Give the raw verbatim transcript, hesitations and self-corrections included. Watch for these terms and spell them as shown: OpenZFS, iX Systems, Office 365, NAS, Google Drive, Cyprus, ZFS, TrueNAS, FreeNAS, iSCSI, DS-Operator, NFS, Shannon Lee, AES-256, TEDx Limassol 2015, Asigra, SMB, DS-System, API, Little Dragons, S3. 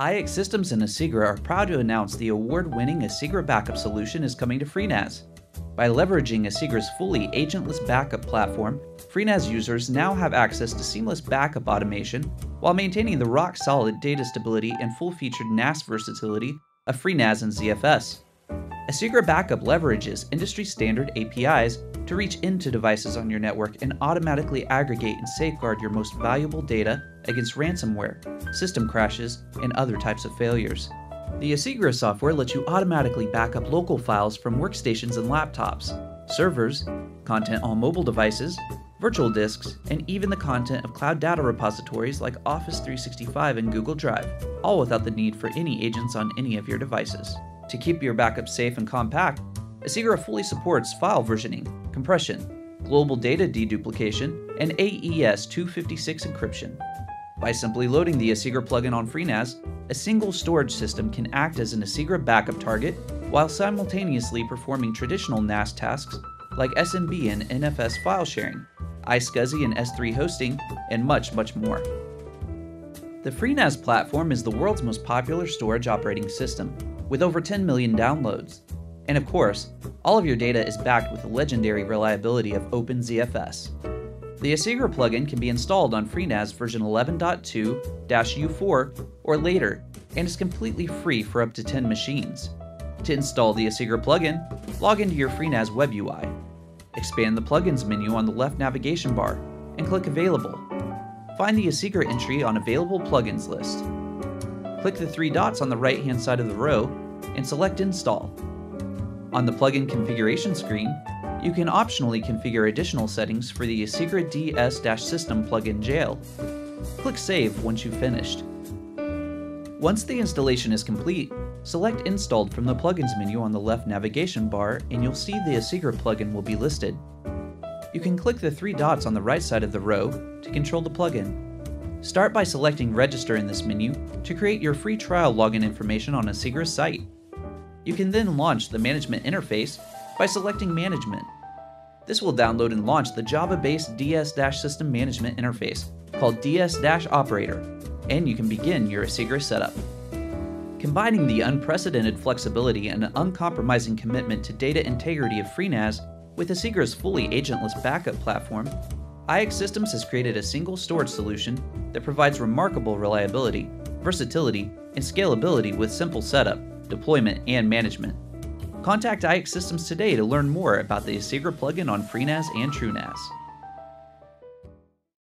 iX Systems and Asigra are proud to announce the award-winning Asigra backup solution is coming to FreeNAS. By leveraging Asigra's fully agentless backup platform, FreeNAS users now have access to seamless backup automation while maintaining the rock-solid data stability and full-featured N A S versatility of FreeNAS and Z F S. Asigra Backup leverages industry-standard A P Is to reach into devices on your network and automatically aggregate and safeguard your most valuable data against ransomware, system crashes, and other types of failures. The Asigra software lets you automatically back up local files from workstations and laptops, servers, content on mobile devices, virtual disks, and even the content of cloud data repositories like Office three sixty-five and Google Drive, all without the need for any agents on any of your devices. To keep your backup safe and compact, Asigra fully supports file versioning, compression, global data deduplication, and A E S two fifty-six encryption. By simply loading the Asigra plugin on FreeNAS, a single storage system can act as an Asigra backup target while simultaneously performing traditional N A S tasks like S M B and N F S file sharing, iSCSI and S three hosting, and much, much more. The FreeNAS platform is the world's most popular storage operating system, with over ten million downloads. And of course, all of your data is backed with the legendary reliability of OpenZFS. The Asigra plugin can be installed on FreeNAS version eleven point two U four or later, and is completely free for up to ten machines. To install the Asigra plugin, log into your FreeNAS web U I. Expand the plugins menu on the left navigation bar and click Available. Find the Asigra entry on Available Plugins list. Click the three dots on the right-hand side of the row and select Install. On the plugin configuration screen, you can optionally configure additional settings for the Asigra D S System plugin jail. Click Save once you've finished. Once the installation is complete, select Installed from the plugins menu on the left navigation bar and you'll see the Asigra plugin will be listed. You can click the three dots on the right side of the row to control the plugin. Start by selecting Register in this menu to create your free trial login information on Asigra's site. You can then launch the management interface by selecting Management. This will download and launch the Java-based D S System management interface called D S Operator, and you can begin your Asigra setup. Combining the unprecedented flexibility and uncompromising commitment to data integrity of FreeNAS with Asigra's fully agentless backup platform, iX Systems has created a single storage solution that provides remarkable reliability, versatility, and scalability with simple setup, deployment, and management. Contact iX Systems today to learn more about the Asigra plugin on FreeNAS and TrueNAS.